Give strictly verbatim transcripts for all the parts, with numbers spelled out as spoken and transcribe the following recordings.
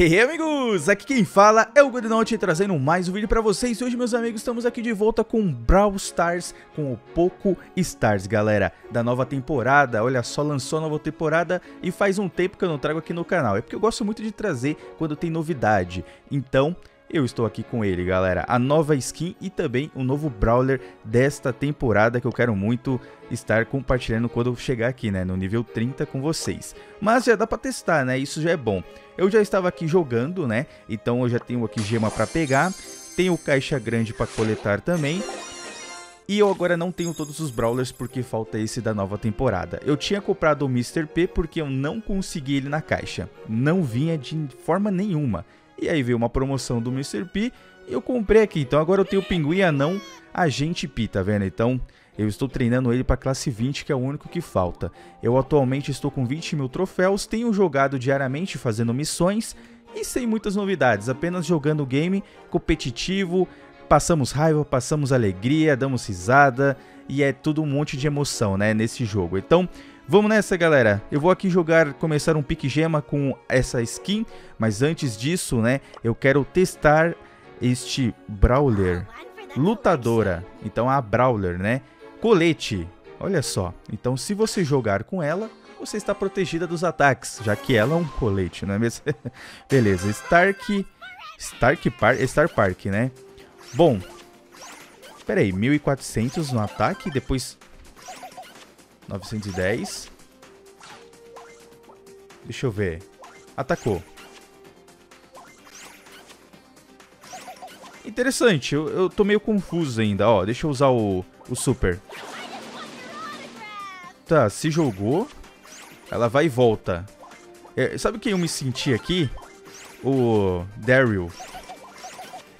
Hey, hey amigos, aqui quem fala é o Godinote trazendo mais um vídeo pra vocês. Hoje, meus amigos, estamos aqui de volta com Brawl Stars, com o Poco Stars, galera, da nova temporada. Olha só, lançou a nova temporada e faz um tempo que eu não trago aqui no canal. É porque eu gosto muito de trazer quando tem novidade, então eu estou aqui com ele, galera, a nova skin e também o novo Brawler desta temporada que eu quero muito estar compartilhando quando eu chegar aqui, né, no nível trinta com vocês. Mas já dá pra testar, né, isso já é bom. Eu já estava aqui jogando, né, então eu já tenho aqui gema pra pegar, tenho caixa grande pra coletar também. E eu agora não tenho todos os Brawlers porque falta esse da nova temporada. Eu tinha comprado o mister P porque eu não consegui ele na caixa, não vinha de forma nenhuma. E aí veio uma promoção do mister P e eu comprei aqui. Então agora eu tenho o Pinguim Anão Agente P, tá vendo? Então eu estou treinando ele para classe vinte, que é o único que falta. Eu atualmente estou com vinte mil troféus, tenho jogado diariamente fazendo missões e sem muitas novidades. Apenas jogando o game competitivo, passamos raiva, passamos alegria, damos risada e é tudo um monte de emoção, né, nesse jogo. Então vamos nessa, galera. Eu vou aqui jogar, começar um pique gema com essa skin, mas antes disso, né, eu quero testar este Brawler, lutadora, então a Brawler, né, colete, olha só. Então se você jogar com ela, você está protegida dos ataques, já que ela é um colete, não é mesmo? Beleza, Stark, Stark Park, Stark Park, né. Bom, espera aí, mil e quatrocentos no ataque, depois novecentos e dez. Deixa eu ver. Atacou. Interessante, eu, eu tô meio confuso ainda. Ó, deixa eu usar o, o super. Tá, se jogou. Ela vai e volta. É, sabe quem eu me senti aqui? O Darryl.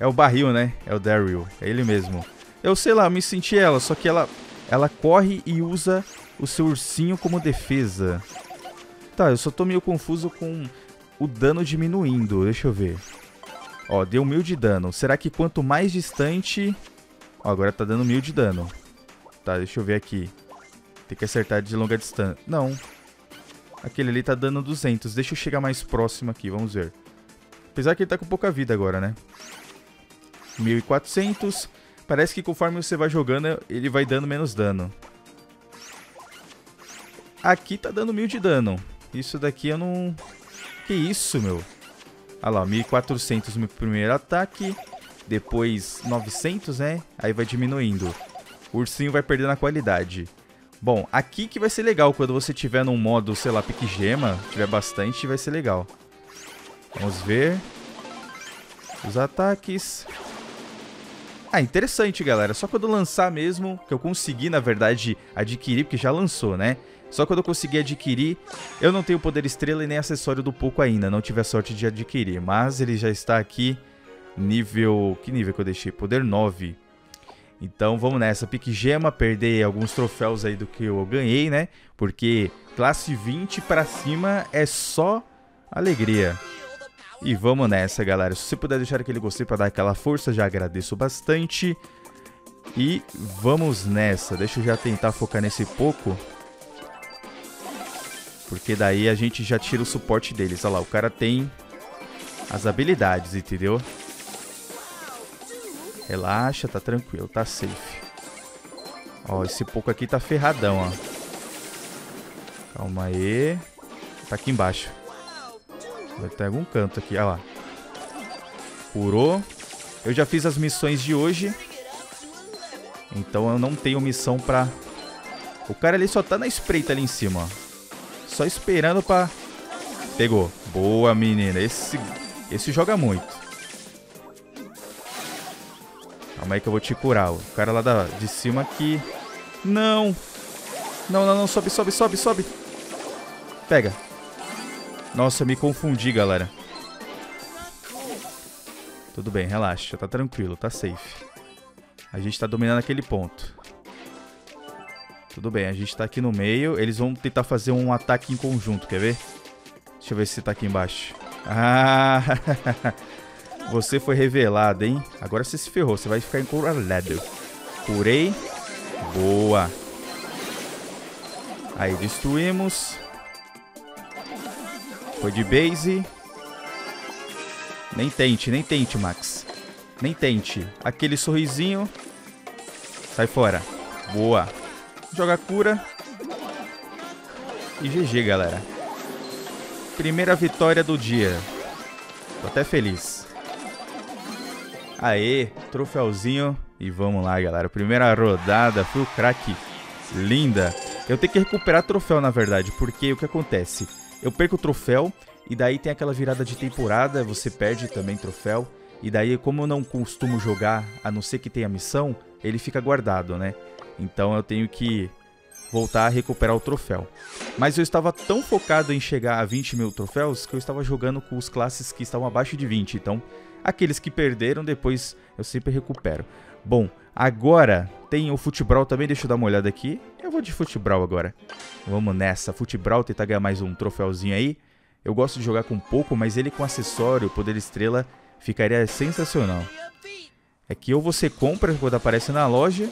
É o barril, né? É o Darryl. É ele mesmo. Eu sei lá, me senti ela, só que ela, ela corre e usa o seu ursinho como defesa. Tá, eu só tô meio confuso com o dano diminuindo. Deixa eu ver. Ó, deu mil de dano. Será que quanto mais distante... Ó, agora tá dando mil de dano. Tá, deixa eu ver aqui. Tem que acertar de longa distância. Não. Aquele ali tá dando duzentos. Deixa eu chegar mais próximo aqui, vamos ver. Apesar que ele tá com pouca vida agora, né? mil e quatrocentos. Parece que conforme você vai jogando, ele vai dando menos dano. Aqui tá dando mil de dano. Isso daqui eu não... Que isso, meu? Ah lá, mil e quatrocentos no primeiro ataque. Depois novecentos, né? Aí vai diminuindo. O ursinho vai perdendo a qualidade. Bom, aqui que vai ser legal. Quando você tiver num modo, sei lá, pique gema, tiver bastante, vai ser legal. Vamos ver. Os ataques... Ah, interessante, galera. Só quando lançar mesmo, que eu consegui, na verdade, adquirir, porque já lançou, né? Só quando eu consegui adquirir, eu não tenho poder estrela e nem acessório do Poco ainda. Não tive a sorte de adquirir, mas ele já está aqui nível... Que nível que eu deixei? Poder nove. Então, vamos nessa. Pique gema, perder alguns troféus aí do que eu ganhei, né? Porque classe vinte pra cima é só alegria. E vamos nessa, galera. Se você puder deixar aquele gostei para dar aquela força, já agradeço bastante. E vamos nessa. Deixa eu já tentar focar nesse Poco, porque daí a gente já tira o suporte deles. Olha lá, o cara tem as habilidades, entendeu? Relaxa, tá tranquilo, tá safe. Ó, esse Poco aqui tá ferradão, ó. Calma aí. Tá aqui embaixo. Vai ter algum canto aqui, olha lá. Curou. Eu já fiz as missões de hoje, então eu não tenho missão pra... O cara ali só tá na espreita ali em cima, ó. Só esperando pra... Pegou. Boa, menina. Esse, esse joga muito. Calma aí que eu vou te curar. O cara lá da... de cima aqui. Não. Não, não, não. Sobe, sobe, sobe, sobe. Pega. Nossa, me confundi, galera. Tudo bem, relaxa. Tá tranquilo, tá safe. A gente tá dominando aquele ponto. Tudo bem, a gente tá aqui no meio. Eles vão tentar fazer um ataque em conjunto, quer ver? Deixa eu ver se tá aqui embaixo. Ah! Você foi revelado, hein? Agora você se ferrou, você vai ficar encurralado. Curei. Boa. Aí, destruímos. Foi de base. Nem tente, nem tente, Max. Nem tente. Aquele sorrisinho. Sai fora. Boa. Joga a cura. E G G, galera. Primeira vitória do dia. Tô até feliz. Aê, troféuzinho. E vamos lá, galera. Primeira rodada. Fui o craque. Linda. Eu tenho que recuperar troféu, na verdade. Porque o que acontece? Eu perco o troféu. E daí tem aquela virada de temporada. Você perde também troféu. E daí, como eu não costumo jogar, a não ser que tenha missão, ele fica guardado, né? Então eu tenho que voltar a recuperar o troféu. Mas eu estava tão focado em chegar a vinte mil troféus que eu estava jogando com os classes que estavam abaixo de vinte. Então, aqueles que perderam, depois eu sempre recupero. Bom, agora tem o futebol também. Deixa eu dar uma olhada aqui. Eu vou de futebol agora. Vamos nessa. Futebol, tentar ganhar mais um troféuzinho aí. Eu gosto de jogar com pouco, mas ele com acessório, poder estrela, ficaria sensacional. É que ou você compra quando aparece na loja,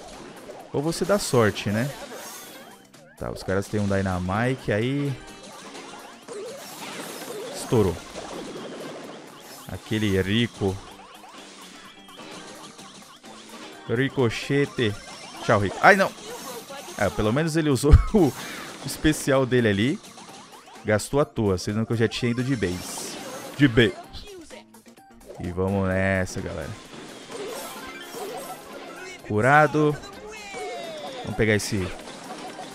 ou você dá sorte, né? Tá, os caras têm um Dynamite, aí... Estourou. Aquele Rico. Ricochete. Tchau, Rico. Ai, não! Ah, pelo menos ele usou o especial dele ali. Gastou à toa, sendo que eu já tinha ido de base. De base. E vamos nessa, galera. Curado. Vamos pegar esse...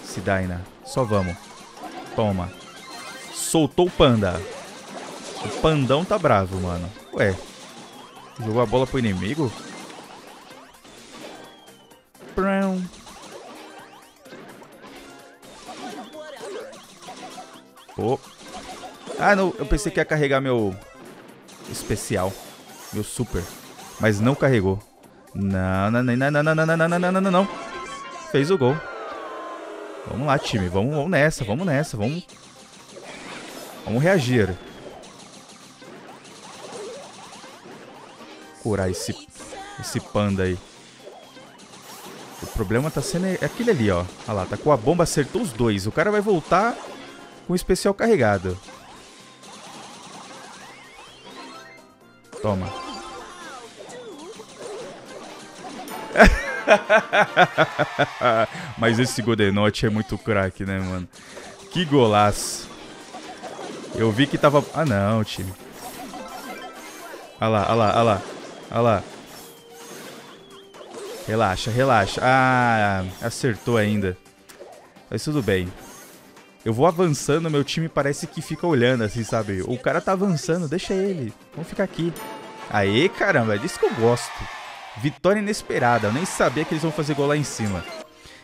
Esse Dyna. Só vamos. Toma. Soltou o panda. O pandão tá bravo, mano. Ué. Jogou a bola pro inimigo? Brown. Oh. Ah, não. Eu pensei que ia carregar meu especial. Meu super. Mas não carregou. Não, não, não, não, não, não, não, não, não, não. Fez o gol. Vamos lá, time. Vamos, vamos nessa, vamos nessa. Vamos, vamos reagir. Curar esse, esse panda aí. O problema tá sendo aquele ali, ó. Olha lá, tá com a bomba, acertou os dois. O cara vai voltar com o especial carregado. Toma. Mas esse Godenote é muito craque, né, mano? Que golaço. Eu vi que tava... Ah, não, time. Olha lá, olha lá, olha lá. Olha lá. Relaxa, relaxa. Ah, acertou ainda. Mas tudo bem. Eu vou avançando, meu time parece que fica olhando assim, sabe? O cara tá avançando, deixa ele. Vamos ficar aqui. Aê, caramba, é disso que eu gosto. Vitória inesperada, eu nem sabia que eles vão fazer gol lá em cima.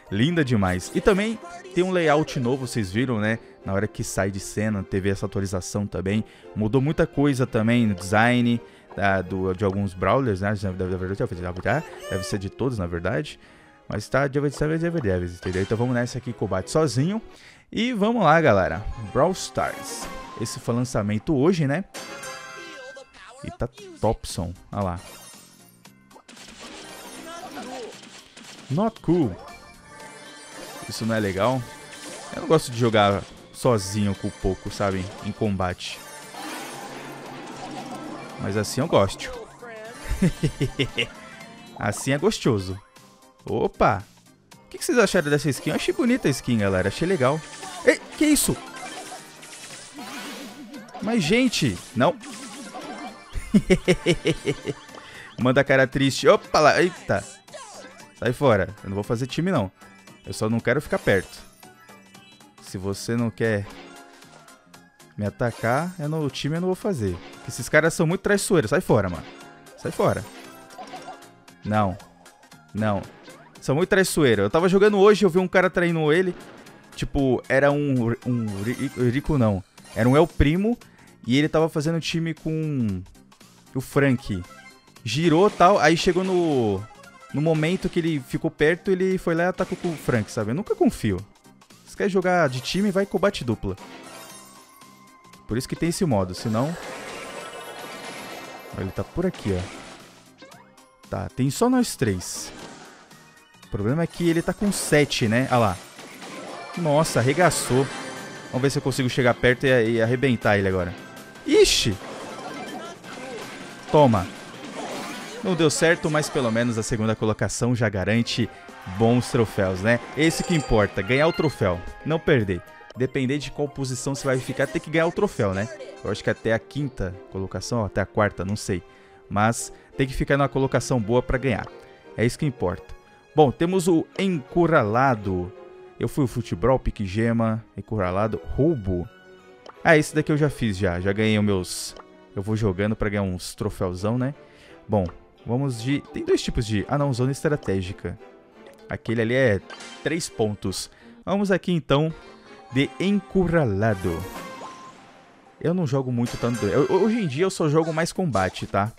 Linda demais. E também tem um layout novo, vocês viram, né? Na hora que sai de cena, teve essa atualização também. Mudou muita coisa também no design da, do, de alguns Brawlers, né? Deve ser de todos, na verdade. Mas tá, deve ser, deve, deve, entendeu? Então vamos nessa aqui, combate sozinho. E vamos lá, galera. Brawl Stars. Esse foi o lançamento hoje, né? E tá Topson, olha lá. Not cool. Isso não é legal. Eu não gosto de jogar sozinho com o Poco, sabe? Em combate. Mas assim eu gosto. Assim é gostoso. Opa! O que vocês acharam dessa skin? Eu achei bonita a skin, galera. Achei legal. Ei, que isso? Mas, gente! Não. Manda a cara triste. Opa lá! Eita! Sai fora, eu não vou fazer time não. Eu só não quero ficar perto. Se você não quer me atacar, eu não, o time eu não vou fazer. Porque esses caras são muito traiçoeiros. Sai fora, mano. Sai fora. Não. Não. São muito traiçoeiros. Eu tava jogando hoje, eu vi um cara traindo ele. Tipo, era um... um Rico não. Era um El Primo. E ele tava fazendo time com o Frank. Girou e tal, aí chegou no... No momento que ele ficou perto, ele foi lá e atacou com o Frank, sabe? Eu nunca confio. Se quer jogar de time, vai combate dupla. Por isso que tem esse modo, senão... Ele tá por aqui, ó. Tá, tem só nós três. O problema é que ele tá com sete, né? Olha lá. Nossa, arregaçou. Vamos ver se eu consigo chegar perto e, e arrebentar ele agora. Ixi! Toma! Não deu certo, mas pelo menos a segunda colocação já garante bons troféus, né? Esse que importa, ganhar o troféu, não perder. Depender de qual posição você vai ficar, tem que ganhar o troféu, né? Eu acho que até a quinta colocação, até a quarta, não sei. Mas tem que ficar numa colocação boa para ganhar. É isso que importa. Bom, temos o encurralado. Eu fui o futebol, pique gema, encurralado, roubo. Ah, esse daqui eu já fiz já. Já ganhei os meus... Eu vou jogando para ganhar uns troféuzão, né? Bom, vamos de... Tem dois tipos de... Ah não, zona estratégica. Aquele ali é três pontos. Vamos aqui então... de encurralado. Eu não jogo muito tanto... Eu, hoje em dia eu só jogo mais combate, tá?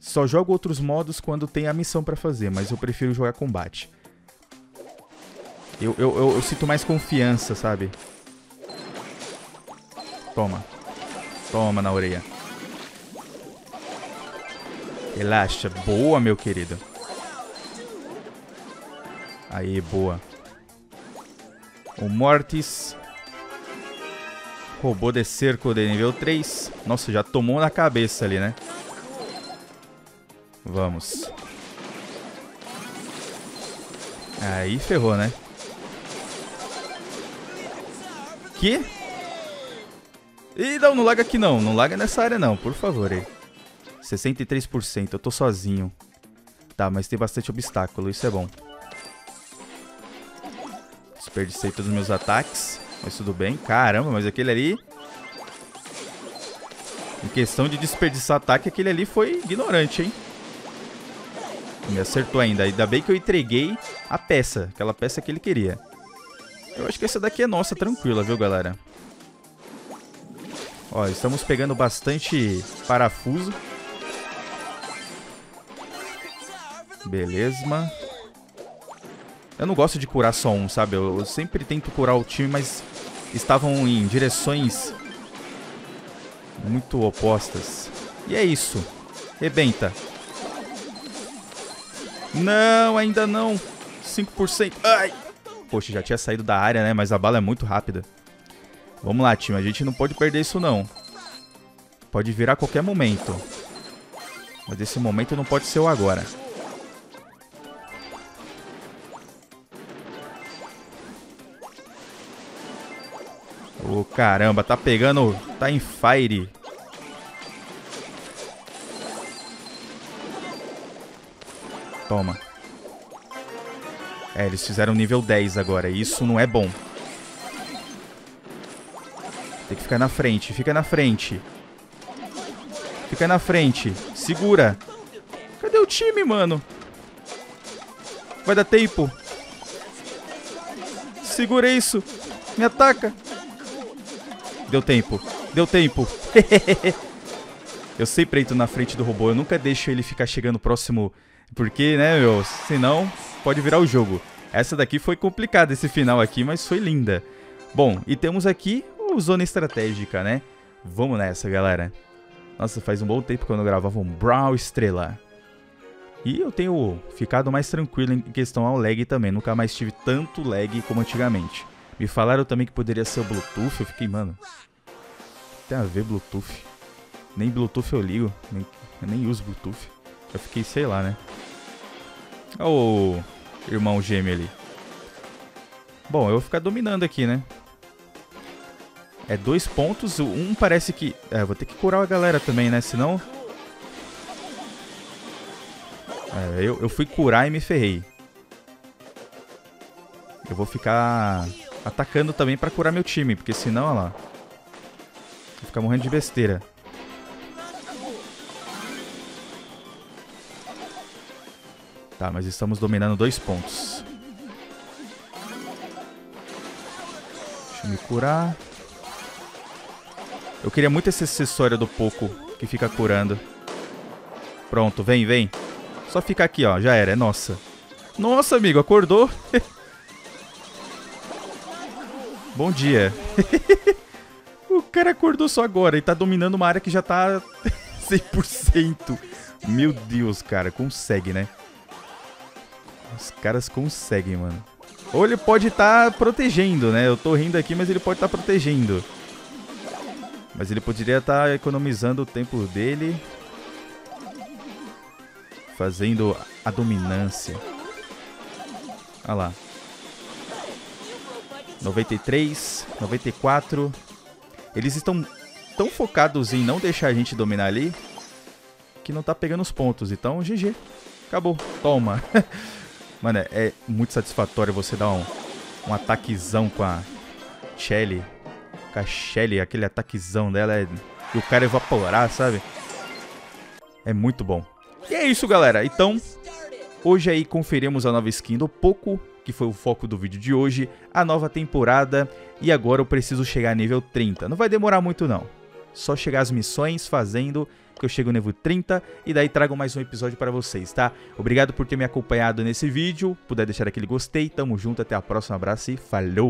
Só jogo outros modos quando tem a missão pra fazer, mas eu prefiro jogar combate. Eu, eu, eu, eu sinto mais confiança, sabe? Toma. Toma na orelha. Relaxa. Boa, meu querido. Aí, boa. O Mortis. Robô de cerco de nível três. Nossa, já tomou na cabeça ali, né? Vamos. Aí ferrou, né? Que? Ih, não, não laga aqui não. Não laga nessa área não, por favor. Aí. sessenta e três por cento. Eu tô sozinho. Tá, mas tem bastante obstáculo. Isso é bom. Desperdicei todos os meus ataques, mas tudo bem. Caramba, mas aquele ali... Em questão de desperdiçar ataque, aquele ali foi ignorante, hein? Me acertou ainda. Ainda bem que eu entreguei a peça. Aquela peça que ele queria. Eu acho que essa daqui é nossa, tranquila, viu, galera? Ó, estamos pegando bastante parafuso. Beleza. Eu não gosto de curar só um, sabe? Eu, eu sempre tento curar o time, mas estavam em direções muito opostas. E é isso. Rebenta. Não, ainda não. cinco por cento. Ai! Poxa, já tinha saído da área, né? Mas a bala é muito rápida. Vamos lá, time. A gente não pode perder isso, não. Pode virar a qualquer momento. Mas esse momento não pode ser o agora. Ô, oh, caramba, tá pegando... Tá em fire. Toma. É, eles fizeram nível dez agora. Isso não é bom. Tem que ficar na frente. Fica na frente. Fica na frente. Segura. Cadê o time, mano? Vai dar tempo. Segura isso. Me ataca. Deu tempo. Deu tempo. Eu sempre entro na frente do robô. Eu nunca deixo ele ficar chegando próximo. Porque, né, meu? Senão, pode virar o jogo. Essa daqui foi complicada, esse final aqui. Mas foi linda. Bom, e temos aqui o Zona Estratégica, né? Vamos nessa, galera. Nossa, faz um bom tempo que eu não gravava um Brawl Estrela. E eu tenho ficado mais tranquilo em questão ao lag também. Nunca mais tive tanto lag como antigamente. Me falaram também que poderia ser o Bluetooth. Eu fiquei, mano... Tem a ver Bluetooth. Nem Bluetooth eu ligo. Nem, eu nem uso Bluetooth. Eu fiquei, sei lá, né? Olha o irmão gêmeo ali. Bom, eu vou ficar dominando aqui, né? É dois pontos. Um parece que... É, eu vou ter que curar a galera também, né? Senão... É, eu, eu fui curar e me ferrei. Eu vou ficar... atacando também pra curar meu time. Porque senão, olha lá. Vou ficar morrendo de besteira. Tá, mas estamos dominando dois pontos. Deixa eu me curar. Eu queria muito esse acessório do Poco que fica curando. Pronto, vem, vem. Só ficar aqui, ó. Já era, é nossa. Nossa, amigo, acordou. Bom dia. O cara acordou só agora e tá dominando uma área que já tá cem por cento. Meu Deus, cara. Consegue, né? Os caras conseguem, mano. Ou ele pode estar protegendo, né? Eu tô rindo aqui, mas ele pode estar protegendo. Mas ele poderia estar economizando o tempo dele. fazendo a dominância. Olha lá. noventa e três, noventa e quatro. Eles estão tão focados em não deixar a gente dominar ali que não tá pegando os pontos. Então, G G. Acabou. Toma. Mano, é, é muito satisfatório você dar um, um ataquezão com a Shelly. Com a Shelly, aquele ataquezão dela é... e o cara evaporar, sabe? É muito bom. E é isso, galera. Então, hoje aí conferimos a nova skin do Poco, que foi o foco do vídeo de hoje, a nova temporada, e agora eu preciso chegar a nível trinta. Não vai demorar muito, não. Só chegar às missões fazendo que eu chego no nível trinta e daí trago mais um episódio para vocês, tá? Obrigado por ter me acompanhado nesse vídeo. Puder deixar aquele gostei. Tamo junto, até a próxima. Abraço e falou!